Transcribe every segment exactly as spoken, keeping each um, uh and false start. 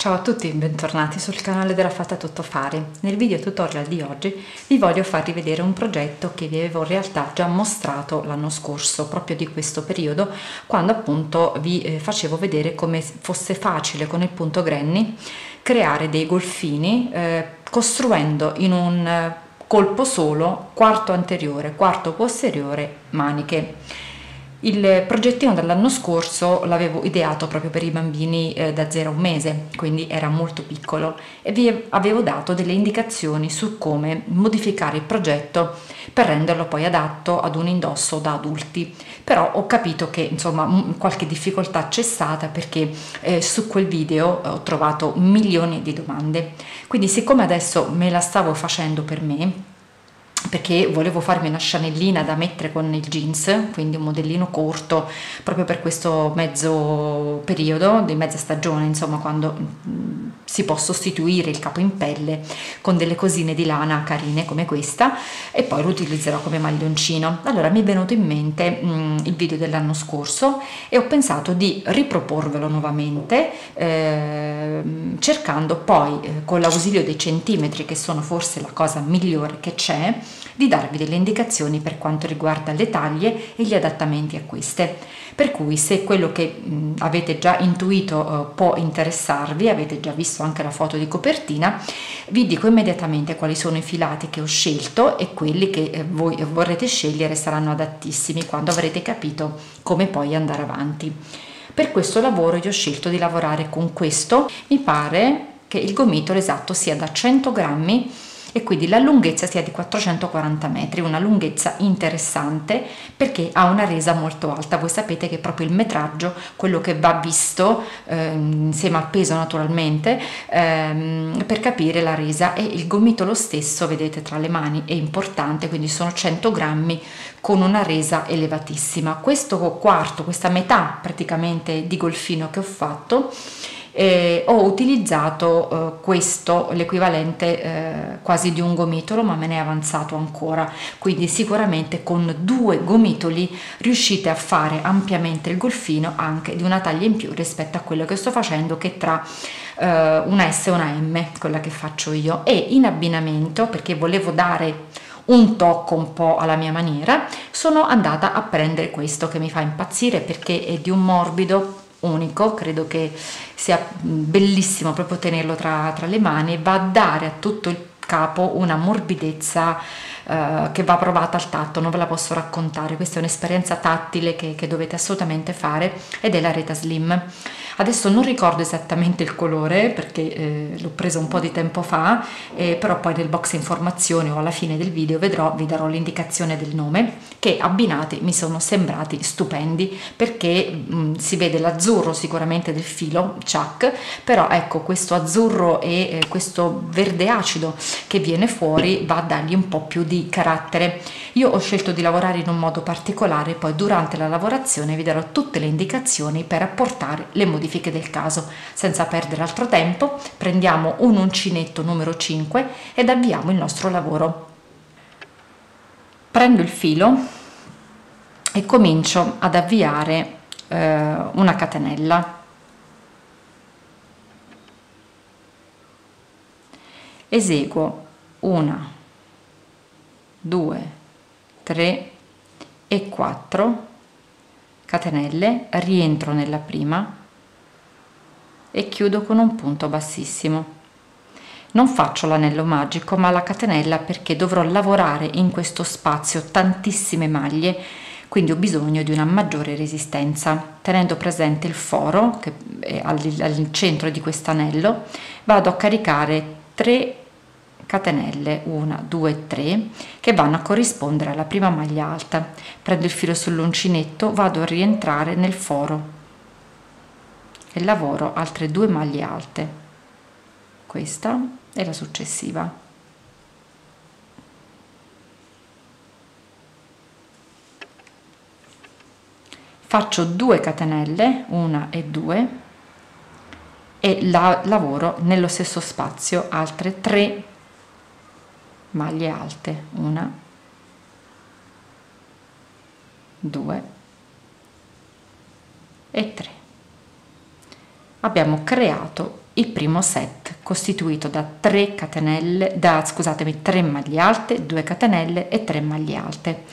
Ciao a tutti e bentornati sul canale della Fata Tuttofare. Nel video tutorial di oggi vi voglio far rivedere un progetto che vi avevo in realtà già mostrato l'anno scorso, proprio di questo periodo, quando appunto vi facevo vedere come fosse facile con il punto granny creare dei golfini eh, costruendo in un colpo solo quarto anteriore, quarto posteriore, maniche. Il progettino dell'anno scorso l'avevo ideato proprio per i bambini eh, da zero a un mese, quindi era molto piccolo, e vi avevo dato delle indicazioni su come modificare il progetto per renderlo poi adatto ad un indosso da adulti. Però ho capito che insomma qualche difficoltà c'è stata, perché eh, su quel video ho trovato milioni di domande. Quindi, siccome adesso me la stavo facendo per me, perché volevo farmi una scianellina da mettere con il jeans, quindi un modellino corto proprio per questo mezzo periodo di mezza stagione, insomma, quando si può sostituire il capo in pelle con delle cosine di lana carine come questa, e poi lo utilizzerò come maglioncino. Allora mi è venuto in mente mh, il video dell'anno scorso e ho pensato di riproporvelo nuovamente, eh, cercando poi eh, con l'ausilio dei centimetri, che sono forse la cosa migliore che c'è, di darvi delle indicazioni per quanto riguarda le taglie e gli adattamenti a queste. Per cui, se quello che mh, avete già intuito eh, può interessarvi, avete già visto anche la foto di copertina, vi dico immediatamente quali sono i filati che ho scelto, e quelli che eh, voi vorrete scegliere saranno adattissimi quando avrete capito come poi andare avanti. Per questo lavoro io ho scelto di lavorare con questo. Mi pare che il gomitolo esatto sia da cento grammi e quindi la lunghezza sia di quattrocentoquaranta metri, una lunghezza interessante perché ha una resa molto alta. Voi sapete che proprio il metraggio, quello che va visto eh, insieme al peso naturalmente, ehm, per capire la resa, e il gomitolo stesso, vedete, tra le mani è importante, quindi sono cento grammi con una resa elevatissima. Questo quarto, questa metà praticamente di golfino che ho fatto, Eh, ho utilizzato eh, questo, l'equivalente eh, quasi di un gomitolo, ma me ne è avanzato ancora, quindi sicuramente con due gomitoli riuscite a fare ampiamente il golfino, anche di una taglia in più rispetto a quello che sto facendo, che è tra eh, una S e una M, quella che faccio io. E in abbinamento, perché volevo dare un tocco un po' alla mia maniera, sono andata a prendere questo che mi fa impazzire, perché è di un morbido unico, credo che sia bellissimo proprio tenerlo tra, tra le mani, va a dare a tutto il capo una morbidezza eh, che va provata al tatto, non ve la posso raccontare, questa è un'esperienza tattile che, che dovete assolutamente fare, ed è la Aretha Slim. Adesso non ricordo esattamente il colore perché eh, l'ho preso un po' di tempo fa, eh, però poi nel box informazioni o alla fine del video vedrò, vi darò l'indicazione del nome, che abbinati mi sono sembrati stupendi, perché mh, si vede l'azzurro sicuramente del filo Chuck, però ecco questo azzurro e eh, questo verde acido che viene fuori va a dargli un po' più di carattere. Io ho scelto di lavorare in un modo particolare, poi durante la lavorazione vi darò tutte le indicazioni per apportare le modifiche del caso. Senza perdere altro tempo, prendiamo un uncinetto numero cinque ed avviamo il nostro lavoro. Prendo il filo e comincio ad avviare eh, una catenella. Eseguo una, due, tre e quattro catenelle, rientro nella prima e chiudo con un punto bassissimo. Non faccio l'anello magico ma la catenella, perché dovrò lavorare in questo spazio tantissime maglie, quindi ho bisogno di una maggiore resistenza. Tenendo presente il foro che è al, al centro di quest'anello, vado a caricare tre catenelle, una, due, tre, che vanno a corrispondere alla prima maglia alta. Prendo il filo sull'uncinetto, vado a rientrare nel foro e lavoro altre due maglie alte, questa e la successiva. Faccio due catenelle, una e due, e la lavoro nello stesso spazio altre tre maglie alte, una, due e tre. Abbiamo creato Il primo set, costituito da tre catenelle, da, scusatemi, tre maglie alte, due catenelle e tre maglie alte.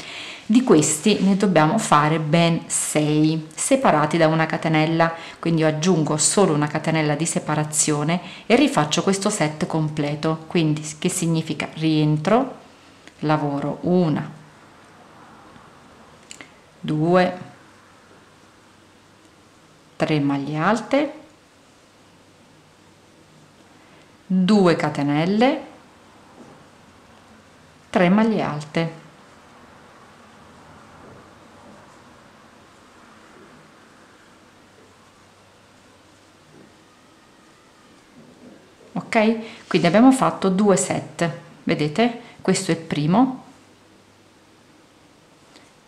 Di questi ne dobbiamo fare ben sei, separati da una catenella, quindi io aggiungo solo una catenella di separazione e rifaccio questo set completo, quindi che significa rientro, lavoro una, due, tre maglie alte, due catenelle, tre maglie alte, ok? Quindi abbiamo fatto due set, vedete? Questo è il primo,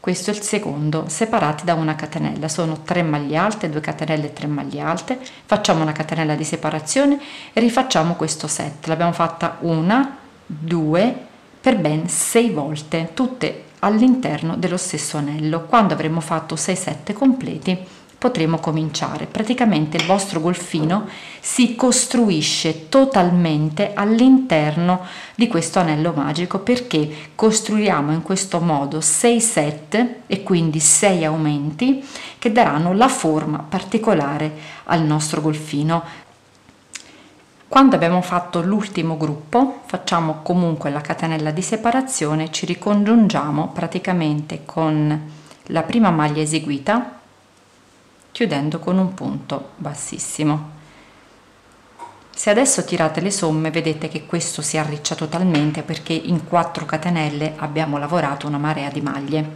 questo è il secondo, separati da una catenella, sono tre maglie alte, due catenelle e tre maglie alte. Facciamo una catenella di separazione e rifacciamo questo set. L'abbiamo fatta una, due, per ben sei volte, tutte all'interno dello stesso anello. Quando avremo fatto sei set completi potremo cominciare. Praticamente il vostro golfino si costruisce totalmente all'interno di questo anello magico, perché costruiamo in questo modo sei set e quindi sei aumenti che daranno la forma particolare al nostro golfino. Quando abbiamo fatto l'ultimo gruppo facciamo comunque la catenella di separazione, ci ricongiungiamo praticamente con la prima maglia eseguita chiudendo con un punto bassissimo. Se adesso tirate le somme vedete che questo si arriccia totalmente, perché in quattro catenelle abbiamo lavorato una marea di maglie.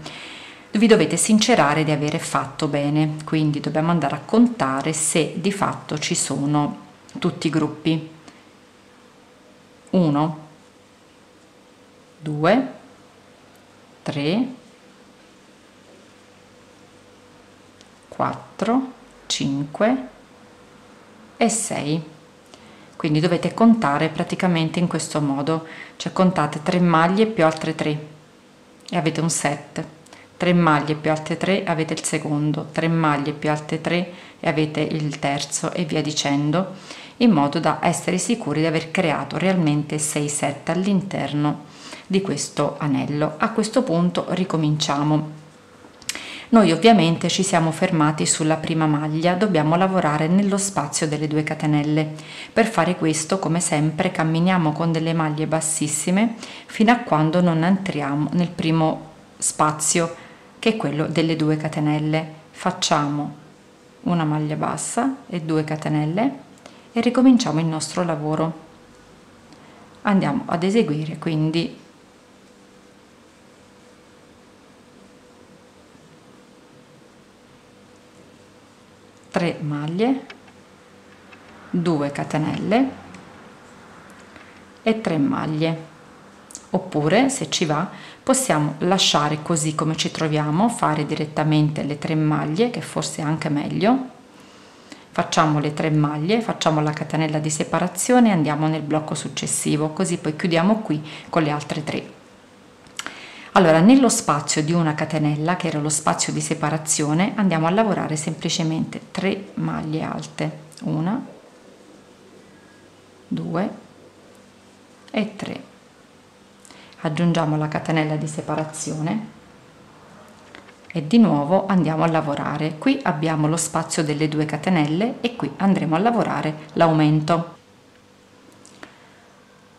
Vi dovete sincerare di avere fatto bene, quindi dobbiamo andare a contare se di fatto ci sono tutti i gruppi. uno, due, tre, quattro, cinque e sei. Quindi dovete contare praticamente in questo modo, cioè contate tre maglie più altre tre e avete un set, tre maglie più altre tre avete il secondo, tre maglie più altre tre e avete il terzo e via dicendo, in modo da essere sicuri di aver creato realmente sei set all'interno di questo anello. A questo punto ricominciamo. Noi ovviamente ci siamo fermati sulla prima maglia, dobbiamo lavorare nello spazio delle due catenelle. Per fare questo, come sempre, camminiamo con delle maglie bassissime fino a quando non entriamo nel primo spazio, che è quello delle due catenelle. Facciamo una maglia bassa e due catenelle e ricominciamo il nostro lavoro. Andiamo ad eseguire quindi tre maglie, due catenelle e tre maglie, oppure se ci va possiamo lasciare così come ci troviamo, fare direttamente le tre maglie, che forse è anche meglio. Facciamo le tre maglie, facciamo la catenella di separazione e andiamo nel blocco successivo, così poi chiudiamo qui con le altre tre. Allora, nello spazio di una catenella, che era lo spazio di separazione, andiamo a lavorare semplicemente tre maglie alte, una, due e tre. Aggiungiamo la catenella di separazione e di nuovo andiamo a lavorare. Qui abbiamo lo spazio delle due catenelle e qui andremo a lavorare l'aumento.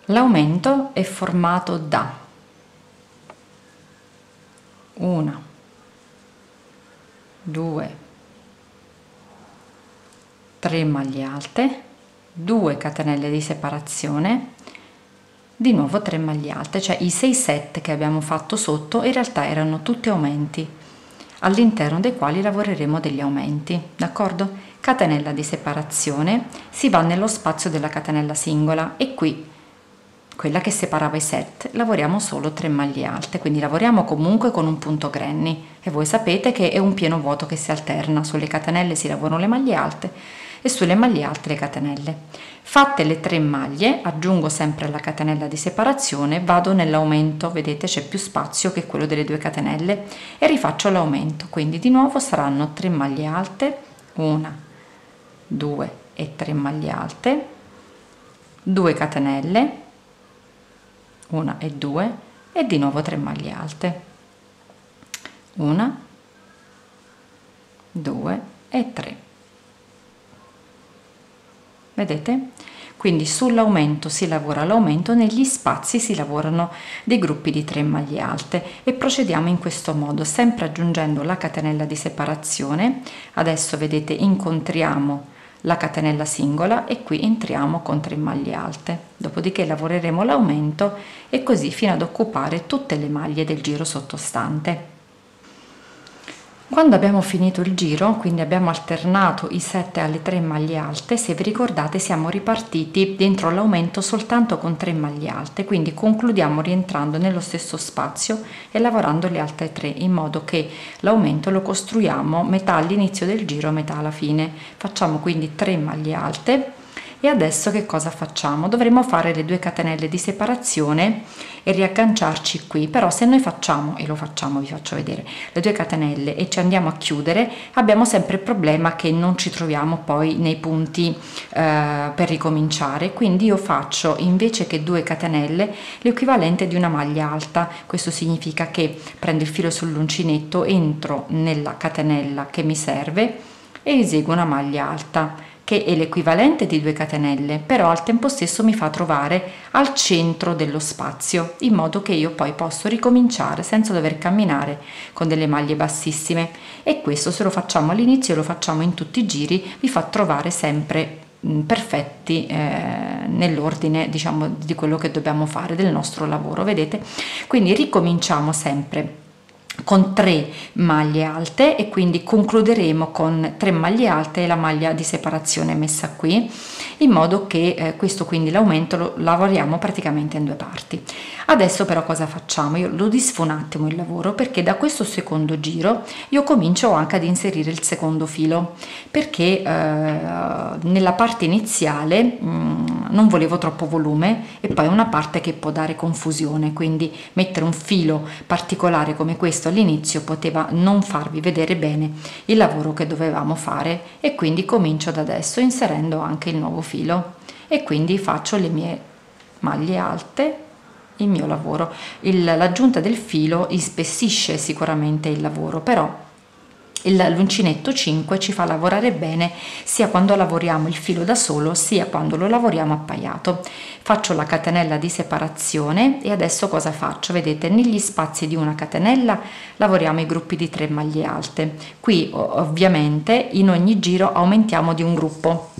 L'aumento è formato da una, due, tre maglie alte, due catenelle di separazione, di nuovo tre maglie alte, cioè i sei set che abbiamo fatto sotto in realtà erano tutti aumenti, all'interno dei quali lavoreremo degli aumenti, d'accordo? Catenella di separazione, si va nello spazio della catenella singola e qui quella che separava i set lavoriamo solo tre maglie alte, quindi lavoriamo comunque con un punto granny e voi sapete che è un pieno vuoto che si alterna, sulle catenelle si lavorano le maglie alte e sulle maglie alte le catenelle. Fatte le tre maglie aggiungo sempre la catenella di separazione, vado nell'aumento, vedete c'è più spazio che quello delle due catenelle e rifaccio l'aumento, quindi di nuovo saranno tre maglie alte, una, due e tre maglie alte, due catenelle, una e due, e di nuovo tre maglie alte, una, due e tre. Vedete? Quindi sull'aumento si lavora l'aumento, negli spazi si lavorano dei gruppi di tre maglie alte e procediamo in questo modo, sempre aggiungendo la catenella di separazione. Adesso vedete, incontriamo la catenella singola e qui entriamo con tre maglie alte, dopodiché lavoreremo l'aumento e così fino ad occupare tutte le maglie del giro sottostante. Quando abbiamo finito il giro, quindi abbiamo alternato i sette alle tre maglie alte, se vi ricordate siamo ripartiti dentro l'aumento soltanto con tre maglie alte, quindi concludiamo rientrando nello stesso spazio e lavorando le altre tre, in modo che l'aumento lo costruiamo metà all'inizio del giro, metà alla fine. Facciamo quindi tre maglie alte. E adesso che cosa facciamo? Dovremo fare le due catenelle di separazione e riagganciarci qui, però se noi facciamo, e lo facciamo, vi faccio vedere, le due catenelle e ci andiamo a chiudere, abbiamo sempre il problema che non ci troviamo poi nei punti eh, per ricominciare. Quindi io faccio, invece che due catenelle, l'equivalente di una maglia alta. Questo significa che prendo il filo sull'uncinetto, entro nella catenella che mi serve e eseguo una maglia alta, che è l'equivalente di due catenelle, però al tempo stesso mi fa trovare al centro dello spazio, in modo che io poi posso ricominciare senza dover camminare con delle maglie bassissime. E questo, se lo facciamo all'inizio e lo facciamo in tutti i giri, vi fa trovare sempre perfetti eh, nell'ordine, diciamo, di quello che dobbiamo fare, del nostro lavoro. Vedete? Quindi ricominciamo sempre con tre maglie alte e quindi concluderemo con tre maglie alte e la maglia di separazione messa qui, in modo che eh, questo, quindi l'aumento, lo lavoriamo praticamente in due parti. Adesso però cosa facciamo? Io lo disfo un attimo il lavoro, perché da questo secondo giro io comincio anche ad inserire il secondo filo, perché eh, nella parte iniziale mh, non volevo troppo volume e poi è una parte che può dare confusione, quindi mettere un filo particolare come questo all'inizio poteva non farvi vedere bene il lavoro che dovevamo fare. E quindi comincio da adesso inserendo anche il nuovo filo e quindi faccio le mie maglie alte, il mio lavoro. Il, l'aggiunta del filo ispessisce sicuramente il lavoro, però l'uncinetto cinque ci fa lavorare bene sia quando lavoriamo il filo da solo sia quando lo lavoriamo appaiato. Faccio la catenella di separazione e adesso cosa faccio? Vedete, negli spazi di una catenella lavoriamo i gruppi di tre maglie alte. Qui ovviamente in ogni giro aumentiamo di un gruppo,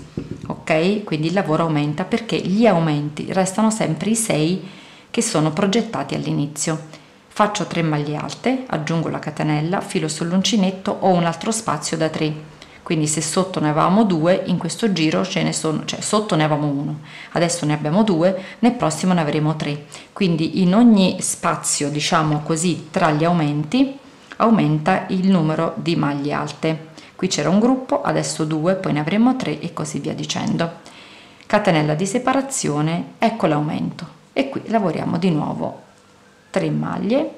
ok? Quindi il lavoro aumenta, perché gli aumenti restano sempre i sei che sono progettati all'inizio. Faccio tre maglie alte, aggiungo la catenella, filo sull'uncinetto, ho un altro spazio da tre, quindi se sotto ne avevamo due, in questo giro ce ne sono, cioè sotto ne avevamo uno, adesso ne abbiamo due, nel prossimo ne avremo tre, quindi in ogni spazio, diciamo così, tra gli aumenti aumenta il numero di maglie alte. Qui c'era un gruppo, adesso due, poi ne avremo tre e così via dicendo. Catenella di separazione, ecco l'aumento, e qui lavoriamo di nuovo tre maglie,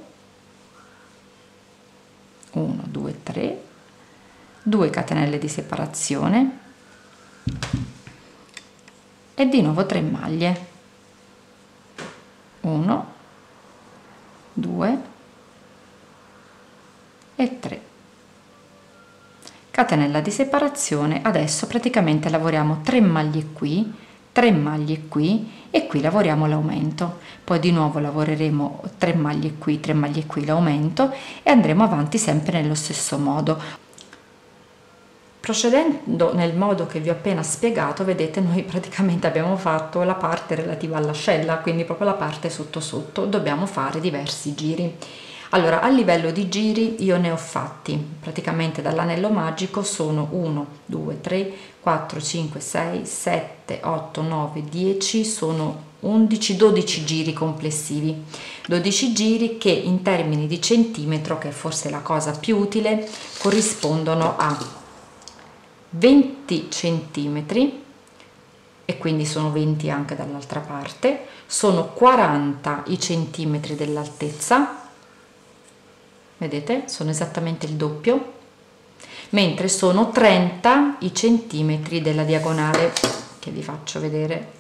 uno, due, tre, due catenelle di separazione e di nuovo tre maglie, uno, due e tre. Catenella di separazione, adesso praticamente lavoriamo tre maglie qui, tre maglie qui e qui lavoriamo l'aumento, poi di nuovo lavoreremo tre maglie qui, tre maglie qui, l'aumento, e andremo avanti sempre nello stesso modo. Procedendo nel modo che vi ho appena spiegato, vedete, noi praticamente abbiamo fatto la parte relativa all'ascella, quindi proprio la parte sotto sotto. Dobbiamo fare diversi giri. Allora, a livello di giri io ne ho fatti praticamente dall'anello magico, sono uno, due, tre, quattro, cinque, sei, sette, otto, nove, dieci, sono undici, dodici giri complessivi, dodici giri che in termini di centimetro, che è forse la cosa più utile, corrispondono a venti centimetri, e quindi sono venti anche dall'altra parte, sono quaranta i centimetri dell'altezza. Vedete, sono esattamente il doppio, mentre sono trenta i centimetri della diagonale, che vi faccio vedere.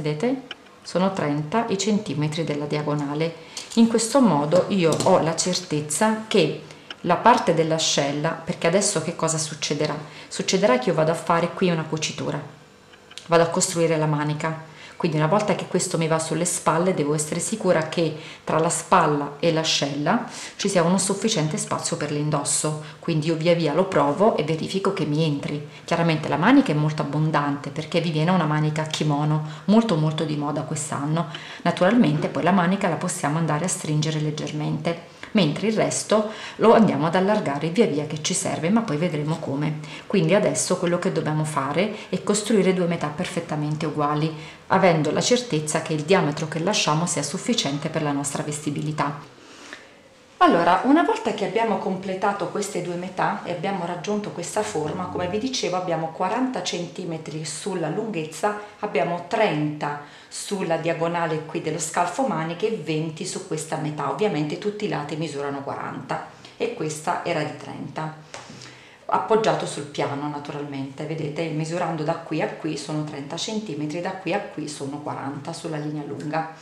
vedete? Sono trenta i centimetri della diagonale. In questo modo io ho la certezza che la parte dell'ascella, perché adesso che cosa succederà? Succederà che io vado a fare qui una cucitura, vado a costruire la manica. Quindi una volta che questo mi va sulle spalle devo essere sicura che tra la spalla e l'ascella ci sia uno sufficiente spazio per l'indosso, quindi io via via lo provo e verifico che mi entri. Chiaramente la manica è molto abbondante perché vi viene una manica kimono molto molto di moda quest'anno. Naturalmente poi la manica la possiamo andare a stringere leggermente, mentre il resto lo andiamo ad allargare via via che ci serve, ma poi vedremo come. Quindi adesso quello che dobbiamo fare è costruire due metà perfettamente uguali, avendo la certezza che il diametro che lasciamo sia sufficiente per la nostra vestibilità. Allora, una volta che abbiamo completato queste due metà e abbiamo raggiunto questa forma, come vi dicevo abbiamo quaranta centimetri sulla lunghezza, abbiamo trenta sulla diagonale qui dello scalfo maniche e venti su questa metà. Ovviamente tutti i lati misurano quaranta e questa era di trenta, appoggiato sul piano naturalmente. Vedete, misurando da qui a qui sono trenta centimetri, da qui a qui sono quaranta sulla linea lunga.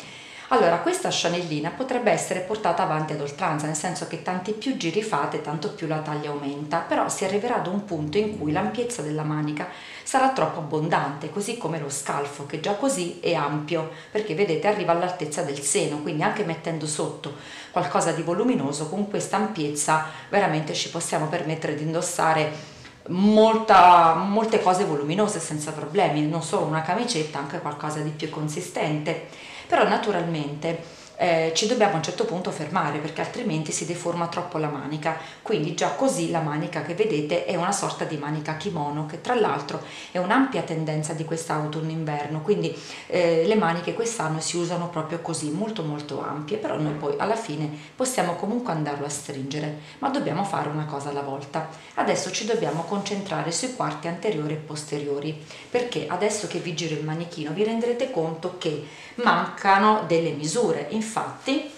Allora, questa scianellina potrebbe essere portata avanti ad oltranza, nel senso che tanti più giri fate, tanto più la taglia aumenta, però si arriverà ad un punto in cui l'ampiezza della manica sarà troppo abbondante, così come lo scalfo, che già così è ampio, perché vedete arriva all'altezza del seno, quindi anche mettendo sotto qualcosa di voluminoso, con questa ampiezza veramente ci possiamo permettere di indossare Molta, molte cose voluminose senza problemi, non solo una camicetta, anche qualcosa di più consistente. Però naturalmente eh, ci dobbiamo a un certo punto fermare, perché altrimenti si deforma troppo la manica. Quindi già così la manica che vedete è una sorta di manica kimono, che tra l'altro è un'ampia tendenza di quest'autunno-inverno, quindi eh, le maniche quest'anno si usano proprio così, molto molto ampie, però noi poi alla fine possiamo comunque andarlo a stringere, ma dobbiamo fare una cosa alla volta. Adesso ci dobbiamo concentrare sui quarti anteriori e posteriori, perché adesso che vi giro il manichino vi renderete conto che mancano delle misure. Infatti,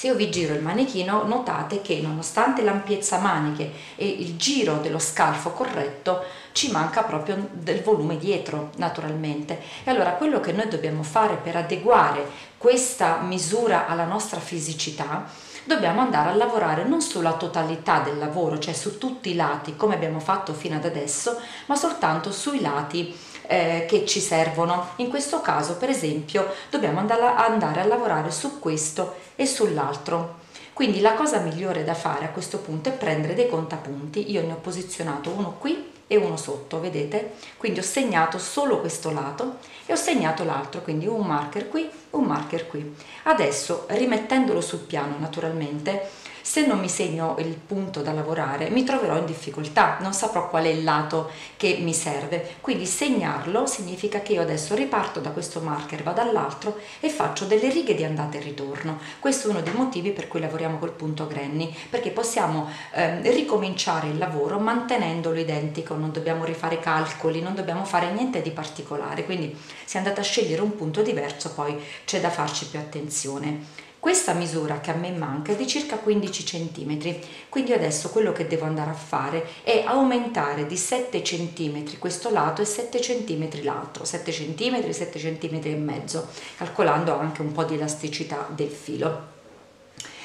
se io vi giro il manichino, notate che nonostante l'ampiezza maniche e il giro dello scalfo corretto, ci manca proprio del volume dietro, naturalmente. E allora quello che noi dobbiamo fare per adeguare questa misura alla nostra fisicità, dobbiamo andare a lavorare non sulla totalità del lavoro, cioè su tutti i lati, come abbiamo fatto fino ad adesso, ma soltanto sui lati che ci servono. In questo caso per esempio dobbiamo andare a lavorare su questo e sull'altro. Quindi la cosa migliore da fare a questo punto è prendere dei contapunti. Io ne ho posizionato uno qui e uno sotto, vedete? Quindi ho segnato solo questo lato e ho segnato l'altro, quindi un marker qui, un marker qui. Adesso, rimettendolo sul piano naturalmente, se non mi segno il punto da lavorare mi troverò in difficoltà, non saprò qual è il lato che mi serve. Quindi segnarlo significa che io adesso riparto da questo marker, vado all'altro e faccio delle righe di andata e ritorno. Questo è uno dei motivi per cui lavoriamo col punto granny, perché possiamo eh, ricominciare il lavoro mantenendolo identico, non dobbiamo rifare calcoli, non dobbiamo fare niente di particolare. Quindi se andate a scegliere un punto diverso poi c'è da farci più attenzione. Questa misura che a me manca è di circa quindici centimetri, quindi adesso quello che devo andare a fare è aumentare di sette centimetri questo lato e sette centimetri l'altro, sette centimetri, sette centimetri e mezzo, calcolando anche un po' di elasticità del filo.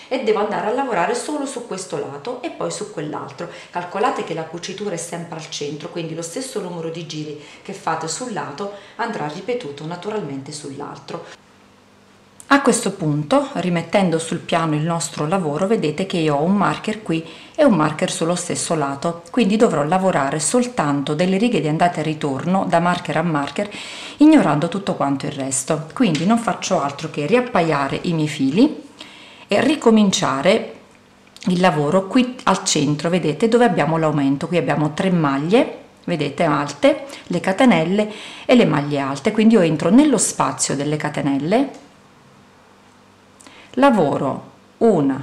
E devo andare a lavorare solo su questo lato e poi su quell'altro. Calcolate che la cucitura è sempre al centro, quindi lo stesso numero di giri che fate sul lato andrà ripetuto naturalmente sull'altro. A questo punto, rimettendo sul piano il nostro lavoro, vedete che io ho un marker qui e un marker sullo stesso lato, quindi dovrò lavorare soltanto delle righe di andata e ritorno da marker a marker, ignorando tutto quanto il resto. Quindi non faccio altro che riappaiare i miei fili e ricominciare il lavoro qui al centro, vedete, dove abbiamo l'aumento. Qui abbiamo tre maglie, vedete, alte, le catenelle e le maglie alte, quindi io entro nello spazio delle catenelle, lavoro una,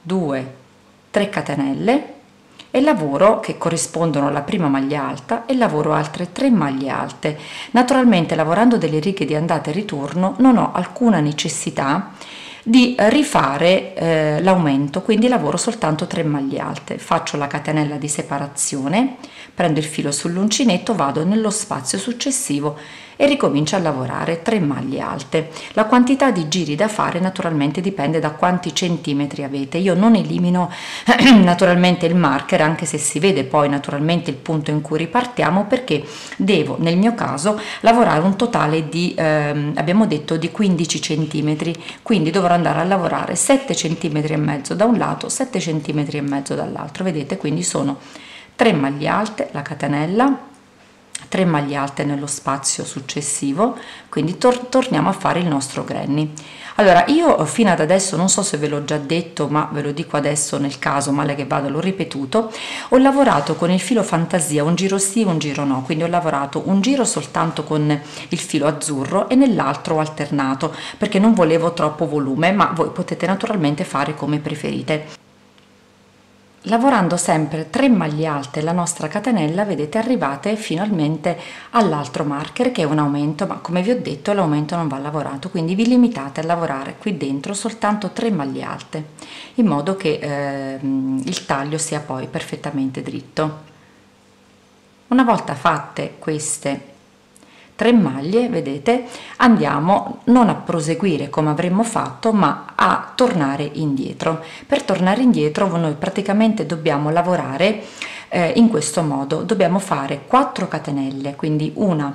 due, tre catenelle e lavoro che corrispondono alla prima maglia alta e lavoro altre tre maglie alte. Naturalmente lavorando delle righe di andata e ritorno non ho alcuna necessità di rifare eh, l'aumento, quindi lavoro soltanto tre maglie alte, faccio la catenella di separazione, prendo il filo sull'uncinetto, vado nello spazio successivo e ricomincio a lavorare tre maglie alte. La quantità di giri da fare naturalmente dipende da quanti centimetri avete. Io non elimino naturalmente il marker, anche se si vede poi naturalmente il punto in cui ripartiamo, perché devo nel mio caso lavorare un totale di ehm, abbiamo detto di quindici centimetri, quindi dovrò andare a lavorare sette centimetri e mezzo da un lato, sette centimetri e mezzo dall'altro, vedete? Quindi sono tre maglie alte, la catenella, tre maglie alte nello spazio successivo, quindi tor torniamo a fare il nostro granny. Allora, io fino ad adesso, non so se ve l'ho già detto, ma ve lo dico adesso nel caso, male che vada l'ho ripetuto, ho lavorato con il filo fantasia un giro sì, un giro no, quindi ho lavorato un giro soltanto con il filo azzurro e nell'altro ho alternato perché non volevo troppo volume, ma voi potete naturalmente fare come preferite. Lavorando sempre tre maglie alte la nostra catenella, vedete, arrivate finalmente all'altro marker che è un aumento, ma come vi ho detto l'aumento non va lavorato, quindi vi limitate a lavorare qui dentro soltanto tre maglie alte in modo che eh, il taglio sia poi perfettamente dritto. Una volta fatte queste tre maglie, vedete, andiamo non a proseguire come avremmo fatto, ma a tornare indietro. Per tornare indietro noi praticamente dobbiamo lavorare eh, in questo modo, dobbiamo fare quattro catenelle, quindi una,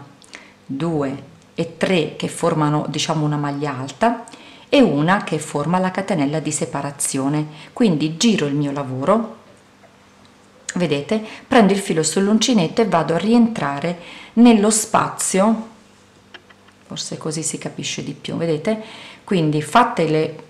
due e tre che formano, diciamo, una maglia alta e una che forma la catenella di separazione. Quindi giro il mio lavoro, vedete, prendo il filo sull'uncinetto e vado a rientrare nello spazio, forse così si capisce di più, vedete? Quindi fatte le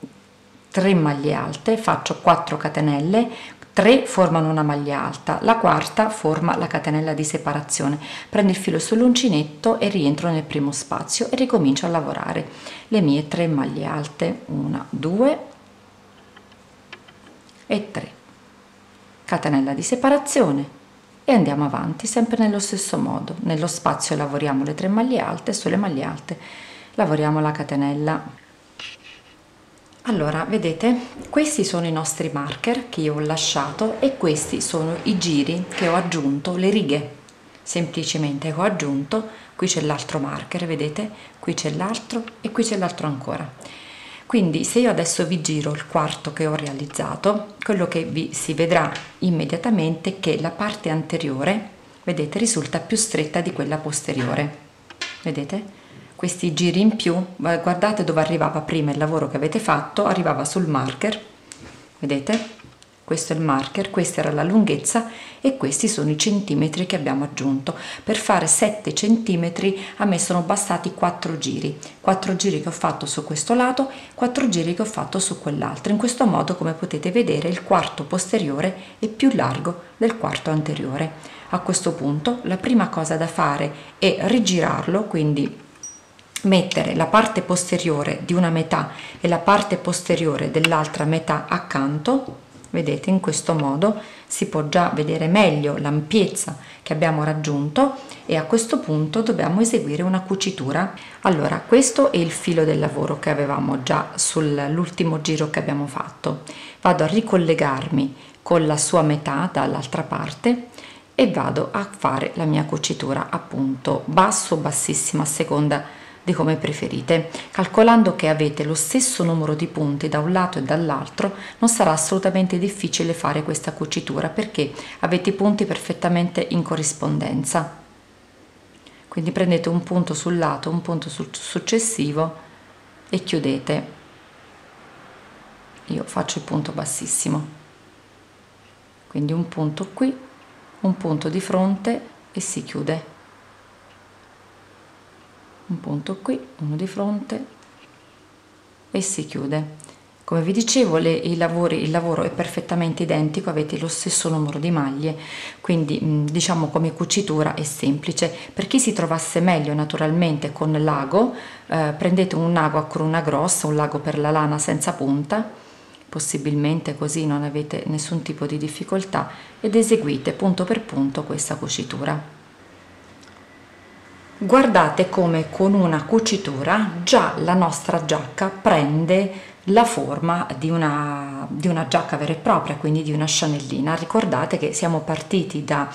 tre maglie alte, faccio quattro catenelle, tre formano una maglia alta, la quarta forma la catenella di separazione, prendo il filo sull'uncinetto e rientro nel primo spazio e ricomincio a lavorare le mie tre maglie alte, una, due e tre, catenella di separazione, e andiamo avanti sempre nello stesso modo. Nello spazio lavoriamo le tre maglie alte, sulle maglie alte lavoriamo la catenella. Allora, vedete, questi sono i nostri marker che io ho lasciato e questi sono i giri che ho aggiunto, le righe semplicemente che ho aggiunto. Qui c'è l'altro marker, vedete, qui c'è l'altro e qui c'è l'altro ancora. Quindi se io adesso vi giro il quarto che ho realizzato, quello che vi si vedrà immediatamente è che la parte anteriore, vedete, risulta più stretta di quella posteriore, vedete? Questi giri in più, guardate dove arrivava prima il lavoro che avete fatto, arrivava sul marker, vedete? Questo è il marker, questa era la lunghezza e questi sono i centimetri che abbiamo aggiunto. Per fare sette centimetri a me sono bastati quattro giri, quattro giri che ho fatto su questo lato, quattro giri che ho fatto su quell'altro. In questo modo, come potete vedere, il quarto posteriore è più largo del quarto anteriore. A questo punto la prima cosa da fare è rigirarlo, quindi mettere la parte posteriore di una metà e la parte posteriore dell'altra metà accanto. Vedete, in questo modo si può già vedere meglio l'ampiezza che abbiamo raggiunto e a questo punto dobbiamo eseguire una cucitura. Allora, questo è il filo del lavoro che avevamo già sull'ultimo giro che abbiamo fatto. Vado a ricollegarmi con la sua metà dall'altra parte e vado a fare la mia cucitura, appunto basso o bassissima a seconda di come preferite. Calcolando che avete lo stesso numero di punti da un lato e dall'altro, non sarà assolutamente difficile fare questa cucitura perché avete i punti perfettamente in corrispondenza. Quindi prendete un punto sul lato, un punto sul successivo e chiudete. Io faccio il punto bassissimo, quindi un punto qui, un punto di fronte e si chiude, un punto qui, uno di fronte e si chiude. Come vi dicevo, le, i lavori, il lavoro è perfettamente identico, avete lo stesso numero di maglie, quindi diciamo come cucitura è semplice. Per chi si trovasse meglio naturalmente con l'ago, eh, prendete un ago a cruna grossa, un ago per la lana senza punta, possibilmente, così non avete nessun tipo di difficoltà, ed eseguite punto per punto questa cucitura. Guardate come con una cucitura già la nostra giacca prende la forma di una, di una giacca vera e propria, quindi di una chanellina. Ricordate che siamo partiti da,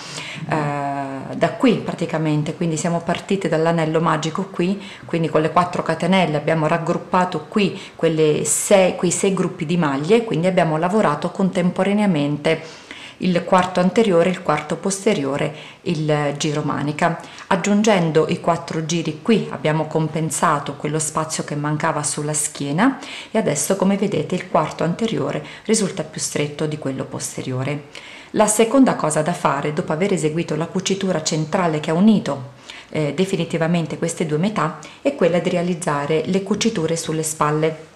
eh, da qui praticamente, quindi siamo partiti dall'anello magico qui, quindi con le quattro catenelle abbiamo raggruppato qui quelle sei, quei sei gruppi di maglie, quindi abbiamo lavorato contemporaneamente il quarto anteriore, il quarto posteriore, il giro manica. Aggiungendo i quattro giri qui abbiamo compensato quello spazio che mancava sulla schiena e adesso, come vedete, il quarto anteriore risulta più stretto di quello posteriore. La seconda cosa da fare, dopo aver eseguito la cucitura centrale che ha unito eh, definitivamente queste due metà, è quella di realizzare le cuciture sulle spalle.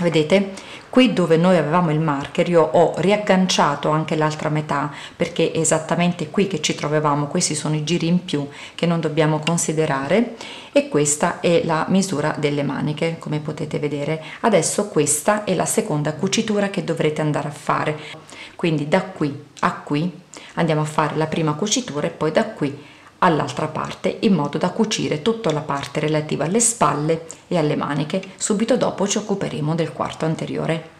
Vedete? Qui dove noi avevamo il marker io ho riagganciato anche l'altra metà, perché è esattamente qui che ci trovavamo. Questi sono i giri in più che non dobbiamo considerare, e questa è la misura delle maniche, come potete vedere. Adesso questa è la seconda cucitura che dovrete andare a fare, quindi da qui a qui andiamo a fare la prima cucitura e poi da qui all'altra parte, in modo da cucire tutta la parte relativa alle spalle e alle maniche. Subito dopo ci occuperemo del quarto anteriore.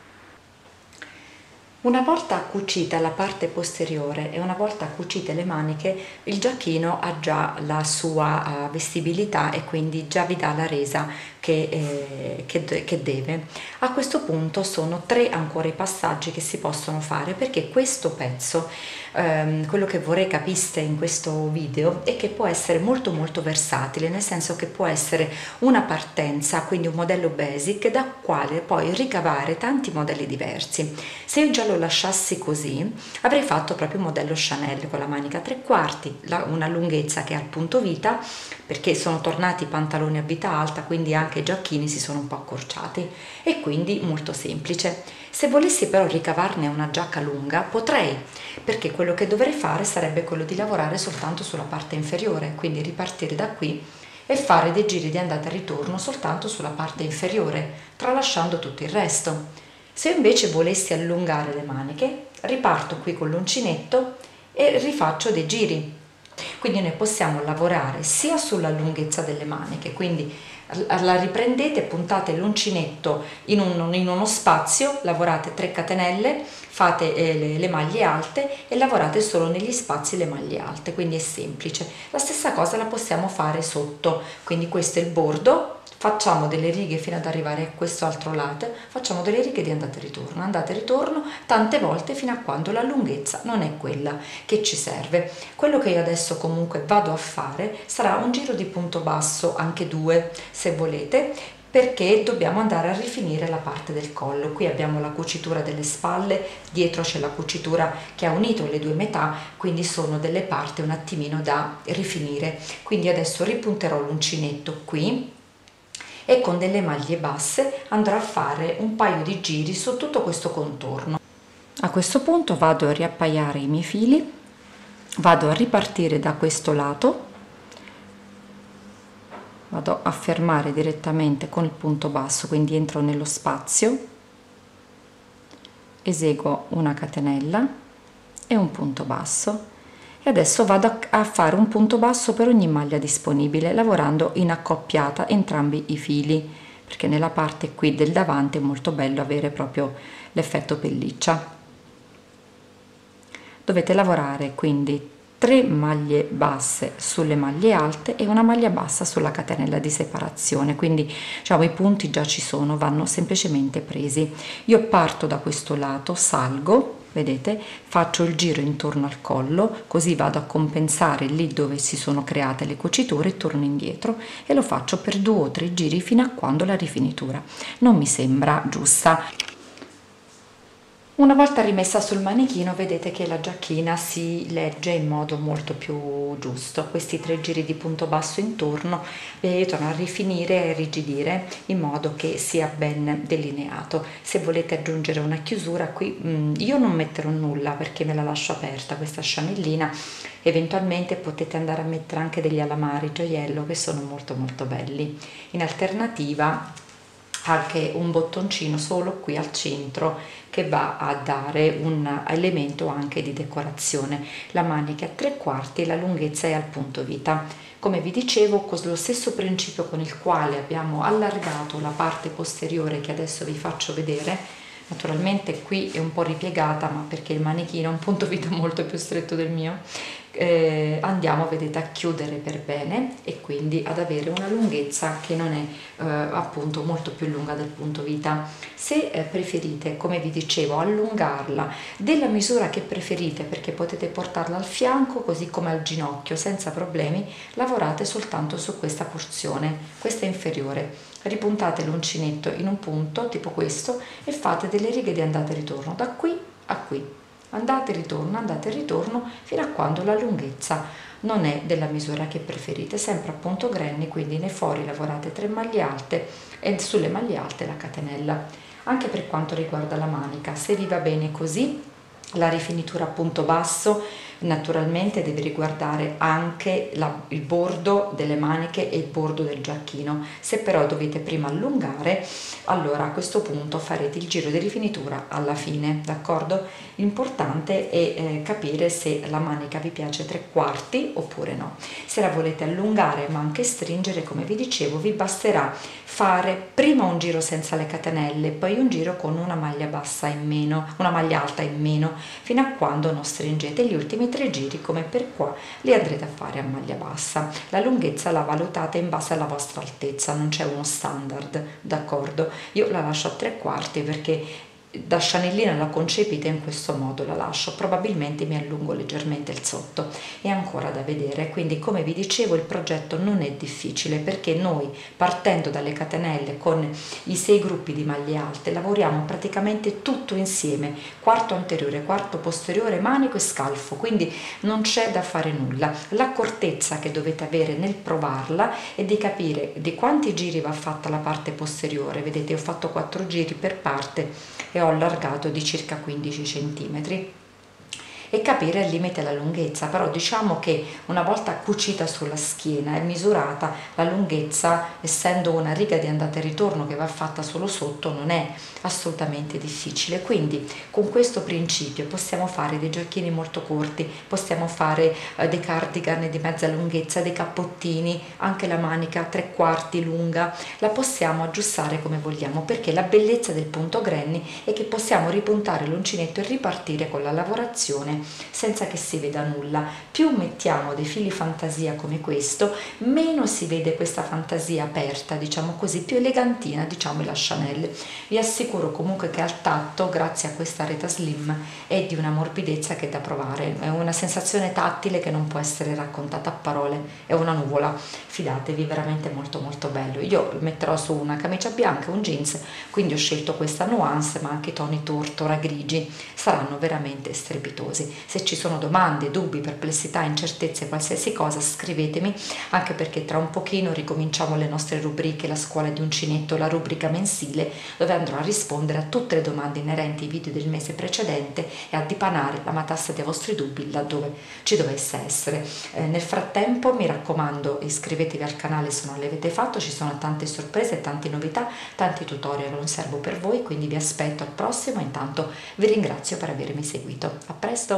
Una volta cucita la parte posteriore e una volta cucite le maniche, il giacchino ha già la sua vestibilità e quindi già vi dà la resa che, eh, che, che deve. A questo punto sono tre ancora i passaggi che si possono fare, perché questo pezzo, ehm, quello che vorrei capiste in questo video, è che può essere molto molto versatile, nel senso che può essere una partenza, quindi un modello basic, da quale poi ricavare tanti modelli diversi. Se io già lo lasciassi così avrei fatto proprio un modello Chanel con la manica tre quarti, la, una lunghezza che è al punto vita, perché sono tornati i pantaloni a vita alta, quindi anche i giacchini si sono un po' accorciati, e quindi molto semplice. Se volessi però ricavarne una giacca lunga potrei, perché quello che dovrei fare sarebbe quello di lavorare soltanto sulla parte inferiore, quindi ripartire da qui e fare dei giri di andata e ritorno soltanto sulla parte inferiore, tralasciando tutto il resto. Se invece volessi allungare le maniche, riparto qui con l'uncinetto e rifaccio dei giri. Quindi noi possiamo lavorare sia sulla lunghezza delle maniche, quindi la riprendete, puntate l'uncinetto in, un, in uno spazio, lavorate tre catenelle, fate eh, le, le maglie alte e lavorate solo negli spazi le maglie alte, quindi è semplice. La stessa cosa la possiamo fare sotto, quindi questo è il bordo. Facciamo delle righe fino ad arrivare a questo altro lato, facciamo delle righe di andata e ritorno, andata e ritorno tante volte fino a quando la lunghezza non è quella che ci serve. Quello che io adesso comunque vado a fare sarà un giro di punto basso, anche due se volete, perché dobbiamo andare a rifinire la parte del collo. Qui abbiamo la cucitura delle spalle, dietro c'è la cucitura che ha unito le due metà, quindi sono delle parti un attimino da rifinire. Quindi adesso ripunterò l'uncinetto qui e con delle maglie basse andrò a fare un paio di giri su tutto questo contorno. A questo punto vado a riappaiare i miei fili, vado a ripartire da questo lato, vado a fermare direttamente con il punto basso, quindi entro nello spazio, eseguo una catenella e un punto basso. E adesso vado a fare un punto basso per ogni maglia disponibile, lavorando in accoppiata entrambi i fili, perché nella parte qui del davanti è molto bello avere proprio l'effetto pelliccia. Dovete lavorare quindi tre maglie basse sulle maglie alte e una maglia bassa sulla catenella di separazione, quindi diciamo i punti già ci sono, vanno semplicemente presi. Io parto da questo lato, salgo, vedete, faccio il giro intorno al collo, così vado a compensare lì dove si sono create le cuciture, torno indietro e lo faccio per due o tre giri fino a quando la rifinitura non mi sembra giusta. Una volta rimessa sul manichino vedete che la giacchina si legge in modo molto più giusto. Questi tre giri di punto basso intorno vi aiutano a rifinire e irrigidire in modo che sia ben delineato. Se volete aggiungere una chiusura qui, io non metterò nulla perché me la lascio aperta questa chanellina. Eventualmente potete andare a mettere anche degli alamari gioiello che sono molto molto belli. In alternativa anche un bottoncino solo qui al centro che va a dare un elemento anche di decorazione. La manica è a tre quarti e la lunghezza è al punto vita. Come vi dicevo, con lo stesso principio con il quale abbiamo allargato la parte posteriore, che adesso vi faccio vedere, naturalmente qui è un po' ripiegata ma perché il manichino ha un punto vita molto più stretto del mio, eh, andiamo, vedete, a chiudere per bene e quindi ad avere una lunghezza che non è eh, appunto molto più lunga del punto vita. Se eh, preferite, come vi dicevo, allungarla della misura che preferite, perché potete portarla al fianco così come al ginocchio senza problemi, lavorate soltanto su questa porzione, questa inferiore. Ripuntate l'uncinetto in un punto tipo questo e fate delle righe di andata e ritorno da qui a qui, andate e ritorno, andate e ritorno, fino a quando la lunghezza non è della misura che preferite, sempre a punto granny, quindi nei fori lavorate tre maglie alte e sulle maglie alte la catenella. Anche per quanto riguarda la manica, se vi va bene così, la rifinitura a punto basso naturalmente deve riguardare anche la, il bordo delle maniche e il bordo del giacchino. Se però dovete prima allungare, allora a questo punto farete il giro di rifinitura alla fine, d'accordo? L'importante è eh, capire se la manica vi piace tre quarti oppure no. Se la volete allungare ma anche stringere, come vi dicevo, vi basterà fare prima un giro senza le catenelle, poi un giro con una maglia bassa in meno, una maglia alta in meno, fino a quando non stringete. Gli ultimi tre giri, come per qua, li andrete a fare a maglia bassa. La lunghezza la valutate in base alla vostra altezza, non c'è uno standard, d'accordo? Io la lascio a tre quarti perché da Chanellina la concepite in questo modo, la lascio, probabilmente mi allungo leggermente il sotto, è ancora da vedere. Quindi, come vi dicevo, il progetto non è difficile perché noi, partendo dalle catenelle con i sei gruppi di maglie alte, lavoriamo praticamente tutto insieme, quarto anteriore, quarto posteriore, manico e scalfo, quindi non c'è da fare nulla. L'accortezza che dovete avere nel provarla è di capire di quanti giri va fatta la parte posteriore. Vedete, ho fatto quattro giri per parte, ho allargato di circa quindici centimetri, e capire il limite della lunghezza. Però diciamo che una volta cucita sulla schiena e misurata, la lunghezza, essendo una riga di andata e ritorno che va fatta solo sotto, non è assolutamente difficile. Quindi con questo principio possiamo fare dei giacchini molto corti, possiamo fare eh, dei cardigan di mezza lunghezza, dei cappottini, anche la manica tre quarti lunga la possiamo aggiustare come vogliamo, perché la bellezza del punto granny è che possiamo ripuntare l'uncinetto e ripartire con la lavorazione senza che si veda nulla. Più mettiamo dei fili fantasia come questo, meno si vede questa fantasia aperta, diciamo così, più elegantina, diciamo, la Chanel. Vi assicuro comunque che al tatto, grazie a questa Aretha Slim, è di una morbidezza che è da provare, è una sensazione tattile che non può essere raccontata a parole, è una nuvola, fidatevi, veramente molto molto bello. Io metterò su una camicia bianca, un jeans, quindi ho scelto questa nuance, ma anche i toni tortora, grigi, saranno veramente strepitosi. Se ci sono domande, dubbi, perplessità, incertezze, qualsiasi cosa, scrivetemi, anche perché tra un pochino ricominciamo le nostre rubriche, la scuola di uncinetto, la rubrica mensile, dove andrò a rispondere a tutte le domande inerenti ai video del mese precedente e a dipanare la matassa dei vostri dubbi laddove ci dovesse essere. Eh, nel frattempo, mi raccomando, iscrivetevi al canale se non l'avete fatto, ci sono tante sorprese, tante novità, tanti tutorial non servo per voi, quindi vi aspetto al prossimo. Intanto vi ringrazio per avermi seguito, a presto!